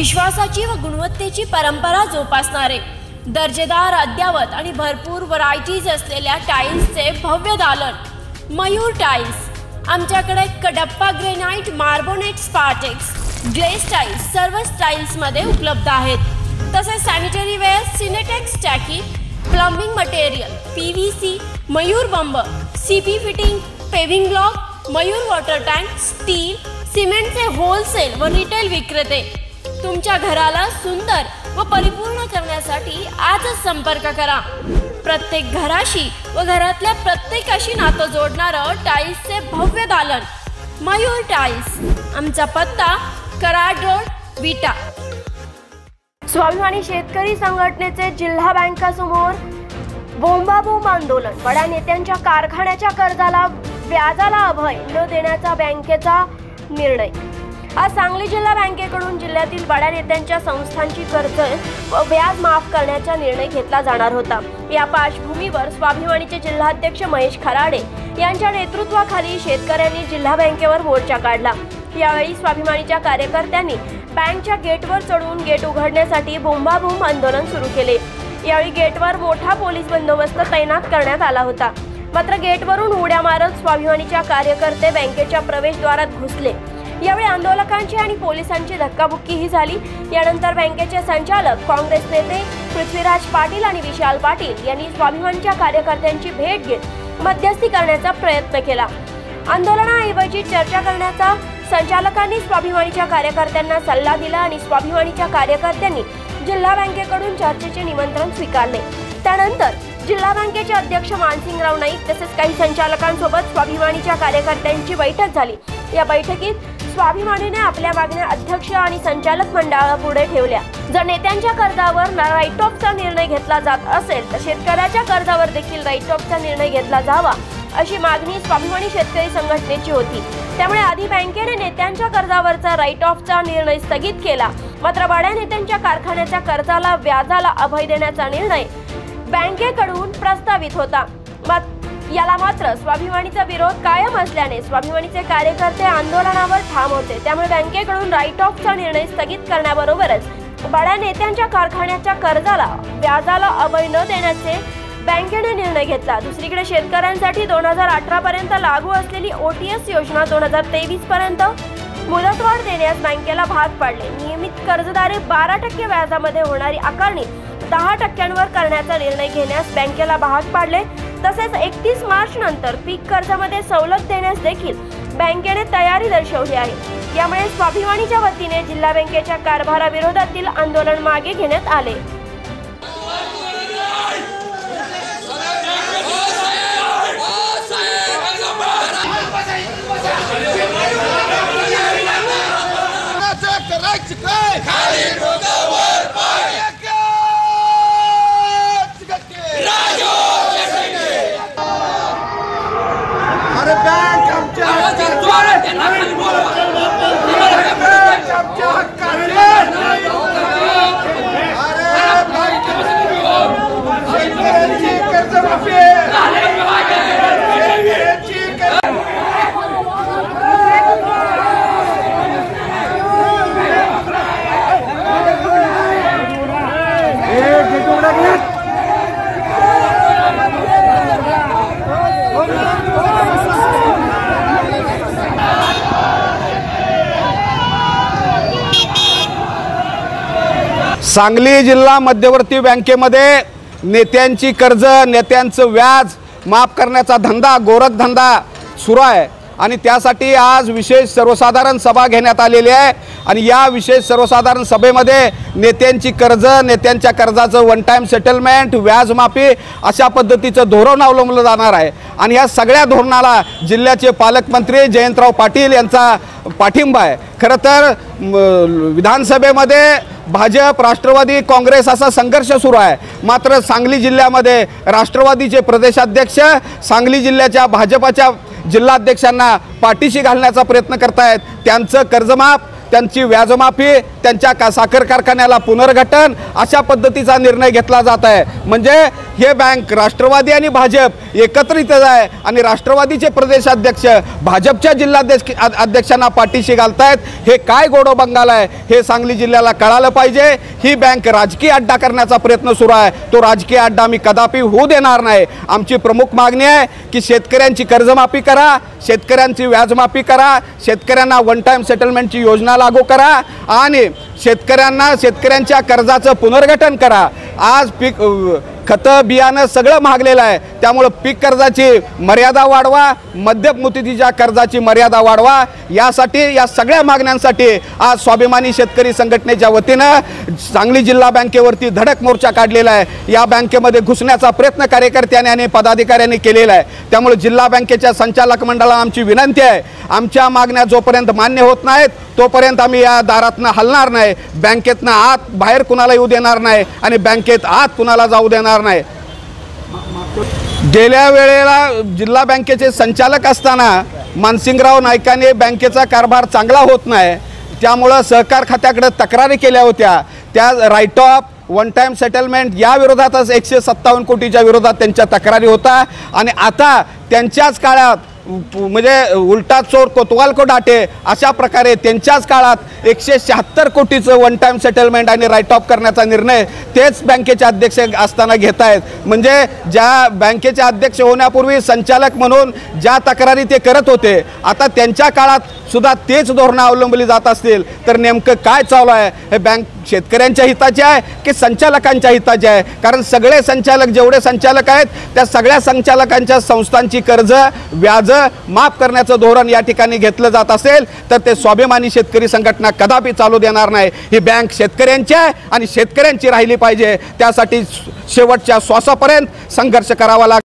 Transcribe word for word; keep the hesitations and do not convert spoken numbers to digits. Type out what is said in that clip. विश्वासाची व गुणवत्तेची परंपरा जोपासणारे दर्जेदार अद्यावत आणि भरपूर व्हरायटीज असलेल्या टाईल्सचे भव्य दालन मयूर टाईल्स। आमच्याकडे Kadappa granite, Marbonite, Spartex, glaze tiles सर्व स्टाईल्समध्ये उपलब्ध आहेत। तसेच सॅनिटरी वेअर, सिनेटेक्स टाकी, प्लंबिंग मटेरियल, पीव्हीसी, मयूर बंब, CP fitting, paving block, Mayur water tank, steel, सिमेंटचे होलसेल व रिटेल विक्रेते तुमच्या घराला सुंदर व परिपूर्ण करण्यासाठी आजच संपर्क करा। प्रत्येक घराशी व घरातल्या प्रत्येकाशी नातं जोडणारं टाईल्सचे भव्य दालन मयूर टाईल्स। आमचा पत्ता कराड रोड विटा। स्वाभिमानी शेतकरी संघटनेचे जिल्हा बँकासमोर बोंबाबोंब आंदोलन। बड्या नेत्यांच्या कारखान्याच्या कर्जाला व्याजाला अभय न देण्याचा बँकेचा निर्णय। आज सांगली जिल्हा बँकेकडून जिल्ह्यातील बड्या नेत्यांच्या संस्थांची कर्ज व व्याज माफ करण्याचा निर्णय घेतला जाणार होता। या पार्श्वभूमीवर स्वाभिमानीचे जिल्हाध्यक्ष महेश खराडे यांच्या नेतृत्वाखाली शेतकऱ्यांनी जिल्हा बँकेवर मोर्चा काढला। यावेळी स्वाभिमानीच्या कार्यकर्त्यांनी बँकच्या गेटवर चढून गेट उघडण्यासाठी बोंबाबोंब आंदोलन सुरू केले। यावेळी गेटवर मोठा पोलीस बंदोबस्त तैनात करण्यात आला होता। मात्र गेटवरून उड्या मारत स्वाभिमानीच्या कार्यकर्ते बँकेच्या प्रवेशद्वारात घुसले। यावेळी आंदोलकांची आणि पोलिसांची धक्काबुक्कीही झाली। यानंतर बँकेचे संचालक काँग्रेस नेते पृथ्वीराज पाटील आणि विशाल पाटील यांनी स्वाभिमानीच्या कार्यकर्त्यांची भेट घेत मध्यस्थी करण्याचा प्रयत्न केला। आंदोलनाऐवजी चर्चा करण्याचा संचालकांनी स्वाभिमानीच्या कार्यकर्त्यांना सल्ला दिला आणि स्वाभिमानीच्या कार्यकर्त्यांनी जिल्हा बँकेकडून चर्चेचे निमंत्रण स्वीकारले। त्यानंतर जिल्हा बँकेचे अध्यक्ष मानसिंगराव नाईक तसेच काही संचालकांसोबत स्वाभिमानीच्या कार्यकर्त्यांची बैठक झाली। या बैठकीत स्वाभिमानीने आपल्या मागण्या अध्यक्ष आणि संचालक मंडळापुढे ठेवल्या। जर नेत्यांच्या कर्जावर राईट ऑफचा निर्णय घेतला जात असेल तर शेतकऱ्याच्या कर्जावर देखील राईट ऑफचा निर्णय घेतला जावा अशी मागणी स्वाभिमानी शेतकरी संघटनेची होती। त्यामुळे आधी बँकेने नेत्यांच्या कर्जावरचा राईट ऑफचा निर्णय स्थगित केला। मात्र बड्या नेत्यांच्या कारखान्याच्या कर्जाला व्याजाला अभय देण्याचा निर्णय बँकेकडून प्रस्तावित होता। याला मात्र स्वाभिमानीचा विरोध कायम असल्याने स्वाभिमानीचे कार्यकर्ते आंदोलनावर ठाम होते। त्यामुळे बँकेकडून राईट ऑफचा निर्णय स्थगित करण्याबरोबरच बड्या नेत्यांच्या कारखान्याच्या कर्जाला व्याजाला अभय न देण्याचे बँकेने निर्णय घेतला। दुसरीकडे शेतकऱ्यांसाठी दोन हजार अठरा पर्यंत लागू असलेली ओटीएस योजना दोन हजार तेवीस पर्यंत मुदतवाढ देण्यास बँकेला भाग पाडले। नियमित कर्जदारे बारा टक्के व्याजामध्ये होणारी आकारणी दहा टक्क्यांवर करण्याचा निर्णय घेण्यास बँकेला भाग पाडले। तसेच एकतीस मार्च नंतर पीक कर्जामध्ये सवलत देण्यास देखील बँकेने तयारी दर्शवली आहे। यामुळे स्वाभिमानीच्या वतीने जिल्हा बँकेच्या कारभाराविरोधातील आंदोलन मागे घेण्यात आले। सांगली जिल्हा मध्यवर्ती बँकेमध्ये नेत्यांची कर्ज, नेत्यांचं व्याज माफ करण्याचा धंदा, गोरखधंदा सुरू आहे आणि त्यासाठी आज विशेष सर्वसाधारण सभा घेण्यात आलेली आहे। आणि या विशेष सर्वसाधारण सभेमध्ये नेत्यांची कर्ज, नेत्यांच्या कर्जाचं वन टाईम सेटलमेंट, व्याजमाफी अशा पद्धतीचं धोरण अवलंबलं जाणार आहे। आणि या सगळ्या धोरणाला जिल्ह्याचे पालकमंत्री जयंतराव पाटील यांचा पाठिंबा आहे। खरं तर विधानसभेमध्ये भाजप, राष्ट्रवादी काँग्रेस असा संघर्ष सुरू आहे। मात्र सांगली जिल्ह्यामध्ये राष्ट्रवादीचे प्रदेशाध्यक्ष सांगली जिल्ह्याच्या भाजपाच्या जिल्हाध्यक्षांना पाठीशी घालण्याचा प्रयत्न करतायत। त्यांचं कर्जमाफ, त्यांची व्याजमाफी, त्यांच्या साखर कारखान्याला पुनर्गठन अशा पद्धतीचा निर्णय घेतला जात आहे। म्हणजे हे बँक राष्ट्रवादी आणि भाजप एकत्रित आहे आणि राष्ट्रवादीचे प्रदेशाध्यक्ष भाजपच्या जिल्हाध्यक्ष अध्यक्षांना पाठीशी घालतायत। हे काय गोडोबंगाल आहे हे सांगली जिल्ह्याला कळालं पाहिजे। ही बँक राजकीय अड्डा करण्याचा प्रयत्न सुरू आहे, तो राजकीय अड्डा मी कदापि होऊ देणार नाही। आमची प्रमुख मागणी आहे की शेतकऱ्यांची कर्जमाफी करा, शेतकऱ्यांची व्याजमाफी करा, शेतकऱ्यांना वन टाइम सेटलमेंटची योजना लागू करा आणि शेतकऱ्यांना शेतकऱ्यांच्या कर्जाचं पुनर्गठन करा। आज पीक खत बियाणं सगळं महागलेलं आहे, त्यामुळे पीक कर्जाची मर्यादा वाढवा, मध्यम मुदतीच्या कर्जाची मर्यादा वाढवा। यासाठी या सगळ्या मागण्यांसाठी आज स्वाभिमानी शेतकरी संघटनेच्या वतीनं सांगली जिल्हा बँकेवरती धडक मोर्चा काढलेला आहे। या बँकेमध्ये घुसण्याचा प्रयत्न कार्यकर्त्यांनी आणि पदाधिकाऱ्यांनी केलेला आहे। त्यामुळे जिल्हा बँकेच्या संचालक मंडळाला आमची विनंती आहे, आमच्या मागण्या जोपर्यंत मान्य होत नाहीत तोपर्यंत आम्ही या दारातनं हलणार नाही। बँकेतनं आत बाहेर कुणाला येऊ देणार नाही आणि बँकेत आत कुणाला जाऊ देणार नाही। गेल्या वेळेला जिल्हा बँकेचे संचालक असताना मानसिंगराव नाईकाने बँकेचा कारभार चांगला होत नाही त्यामुळं सहकार खात्याकडे तक्रारी केल्या होत्या। त्या write off one time settlement या विरोधातच एकशे सत्तावन्न कोटीच्या विरोधात त्यांच्या तक्रारी होता आणि आता त्यांच्याच काळात म्हणजे उलटा चोर कोतवाल को डाटे अशा प्रकारे त्यांच्याच काळात एकशे शहात्तर कोटीचं वन टाइम सेटलमेंट आणि राईट ऑफ करण्याचा निर्णय तेच बँकेचे अध्यक्ष असताना घेत आहेत। म्हणजे ज्या बँकेचे अध्यक्ष होण्यापूर्वी संचालक म्हणून ज्या तक्रारी ते करत होते आता त्यांच्या काळात सुद्धा तेच धोरणं अवलंबली जात असतील तर नेमकं काय चालू आहे। हे बँक शेतकऱ्यांच्या हिताचे आहे की संचालकांच्या हिताचे आहे? कारण सगळे संचालक जेवढे संचालक आहेत त्या सगळ्या संचालकांच्या संस्थांची कर्ज व्याज माफ करण्याचं धोरण या ठिकाणी घेतलं जात असेल तर ते स्वाभिमानी शेतकरी संघटना कदापि चालू देणार नाही। ही बँक शेतकऱ्यांची आहे आणि शेतकऱ्यांची राहिली पाहिजे, त्यासाठी शेवटच्या श्वासापर्यंत संघर्ष करावा लागतो।